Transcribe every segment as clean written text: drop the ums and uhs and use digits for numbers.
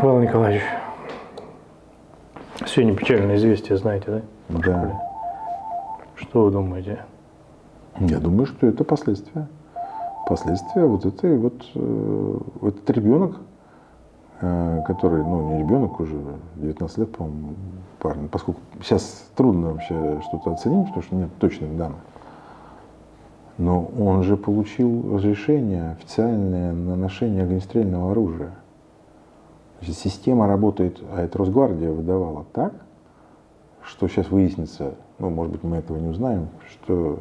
Павел Николаевич, сегодня печальное известие, знаете, да? Да. Что вы думаете? Я думаю, что это последствия. Последствия вот этой вот этот ребенок, который, ну, не ребенок уже, 19 лет, по-моему, парень, поскольку сейчас трудно вообще что-то оценить, потому что нет точных данных. Но он же получил разрешение официальное на ношение огнестрельного оружия. Значит, система работает, а это Росгвардия выдавала так, что сейчас выяснится, ну, может быть, мы этого не узнаем, что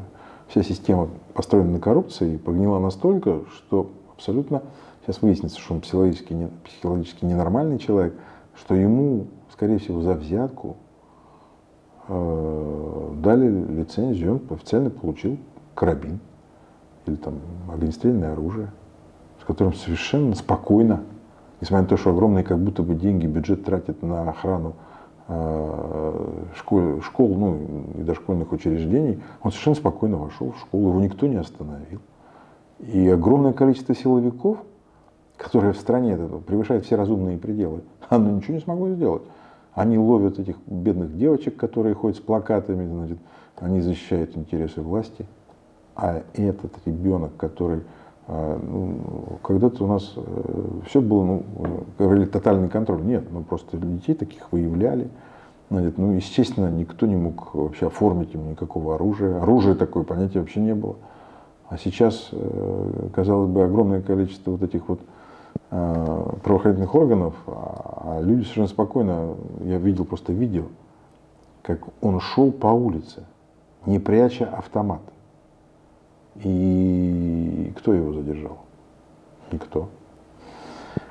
вся система построена на коррупции и погнила настолько, что абсолютно сейчас выяснится, что он психологически ненормальный человек, что ему, скорее всего, за взятку дали лицензию, он официально получил карабин или там огнестрельное оружие, с которым совершенно спокойно, несмотря на то, что огромные как будто бы деньги бюджет тратит на охрану школ, ну и дошкольных учреждений, он совершенно спокойно вошел в школу, его никто не остановил. И огромное количество силовиков, которые в стране превышают все разумные пределы, оно ничего не смогло сделать. Они ловят этих бедных девочек, которые ходят с плакатами, значит, они защищают интересы власти. А этот ребенок, который, ну, когда-то у нас все было, ну, говорили, тотальный контроль. Нет, ну просто детей таких выявляли. Ну, естественно, никто не мог вообще оформить им никакого оружия. Оружия такое понятия вообще не было. А сейчас, казалось бы, огромное количество вот этих вот правоохранительных органов, а люди совершенно спокойно, я видел просто видео, как он шел по улице, не пряча автомат. И кто его задержал? Никто.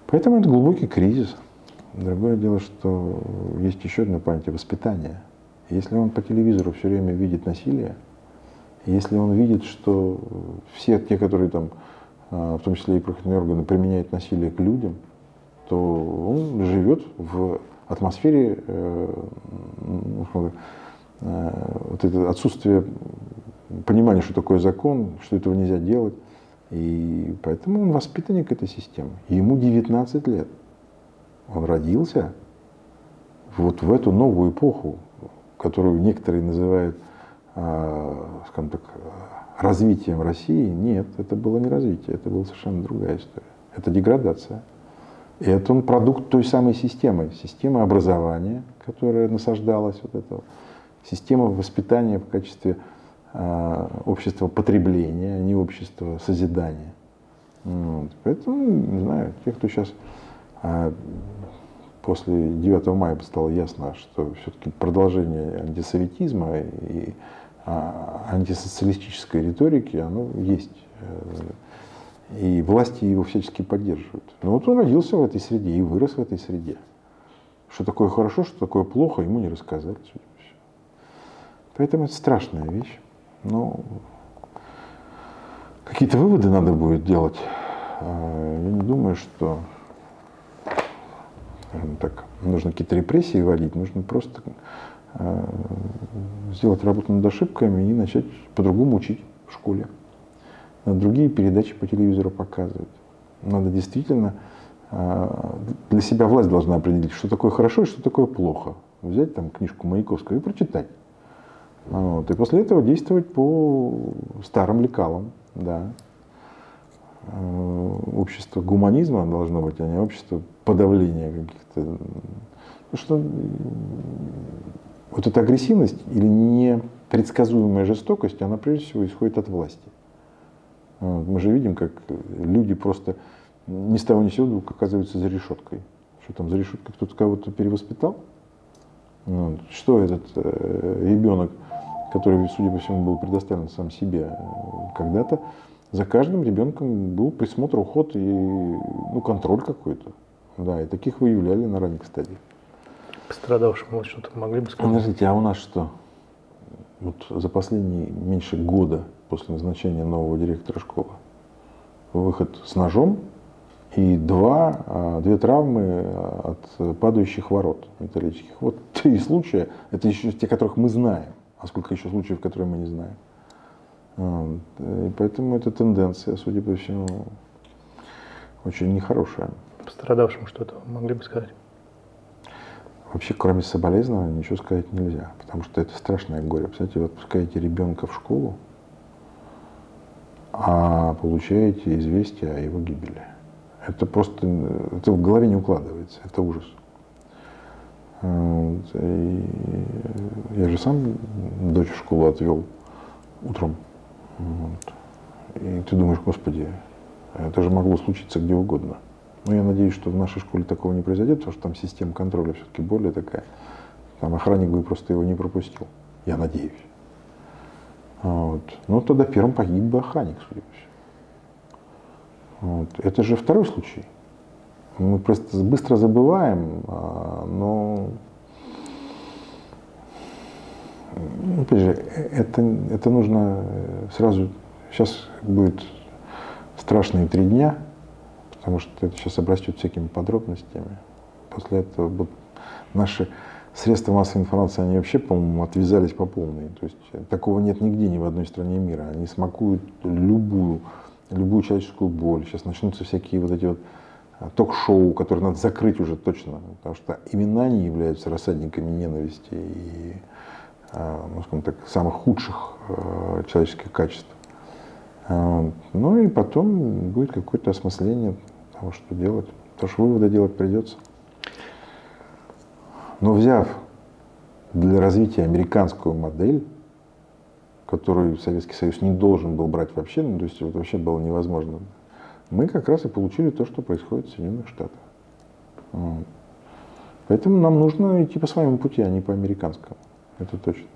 Поэтому это глубокий кризис. Другое дело, что есть еще одна понятие — воспитание. Если он по телевизору все время видит насилие, если он видит, что все те, которые там, в том числе и правоохранительные органы, применяют насилие к людям, то он живет в атмосфере вот это отсутствие понимание, что такое закон, что этого нельзя делать. И поэтому он воспитанник этой системы. Ему 19 лет. Он родился вот в эту новую эпоху, которую некоторые называют, скажем так, развитием России. Нет, это было не развитие, это была совершенно другая история. Это деградация. И это он продукт той самой системы. Системы образования, которая насаждалась вот этого. Система воспитания в качестве общество потребления, а не общество созидания. Вот. Поэтому, не знаю, те, кто сейчас после 9 мая стало ясно, что все-таки продолжение антисоветизма и антисоциалистической риторики, оно есть. И власти его всячески поддерживают. Но вот он родился в этой среде и вырос в этой среде. Что такое хорошо, что такое плохо, ему не рассказали. Поэтому это страшная вещь. Но какие-то выводы надо будет делать. Я не думаю, что, скажем так, нужно какие-то репрессии вводить. Нужно просто сделать работу над ошибками и начать по-другому учить в школе. Надо другие передачи по телевизору показывать. Надо действительно, для себя власть должна определить, что такое хорошо и что такое плохо. Взять там книжку Маяковского и прочитать. Вот. И после этого действовать по старым лекалам, да. Общество гуманизма должно быть, а не общество подавления каких-то. Что вот эта агрессивность или непредсказуемая жестокость, она прежде всего исходит от власти. Мы же видим, как люди просто ни с того ни с сего оказываются за решеткой. Что там за решеткой? Кто-то кого-то перевоспитал? Вот. Что этот ребенок, который, судя по всему, был предоставлен сам себе когда-то, за каждым ребенком был присмотр, уход и, ну, контроль какой-то. Да, и таких выявляли на ранних стадиях. Пострадавшим вот что-то могли бы сказать. Скажите, а у нас что? Вот за последние меньше года после назначения нового директора школы выход с ножом и две травмы от падающих ворот металлических. Вот три случая, это еще те, которых мы знаем. А сколько еще случаев, которые мы не знаем. И поэтому эта тенденция, судя по всему, очень нехорошая. пострадавшим что-то могли бы сказать? Вообще, кроме соболезнования, ничего сказать нельзя, потому что это страшное горе. Представляете, вы отпускаете ребенка в школу, а получаете известие о его гибели. Это просто, это в голове не укладывается, это ужас. И я же сам дочь в школу отвел утром. Вот. И ты думаешь, господи, это же могло случиться где угодно. Но я надеюсь, что в нашей школе такого не произойдет, потому что там система контроля все-таки более такая. Там охранник бы просто его не пропустил. Я надеюсь. Вот. Но тогда первым погиб бы охранник, судя по всему. Вот. Это же второй случай. Мы просто быстро забываем, но опять же, это нужно сразу. Сейчас будет страшные 3 дня, потому что это сейчас обрастет всякими подробностями. После этого будут наши средства массовой информации, они вообще, по-моему, отвязались по полной. То есть такого нет нигде, ни в одной стране мира. Они смакуют любую человеческую боль. Сейчас начнутся всякие вот эти вот ток-шоу, которые надо закрыть уже точно, потому что именно они являются рассадниками ненависти и, ну, скажем так, самых худших человеческих качеств. Ну и потом будет какое-то осмысление того, что делать, потому что выводы делать придется. Но взяв для развития американскую модель, которую Советский Союз не должен был брать вообще, ну, то есть вот вообще было невозможно, мы как раз и получили то, что происходит в Соединенных Штатах. Вот. Поэтому нам нужно идти по своему пути, а не по американскому. Это точно.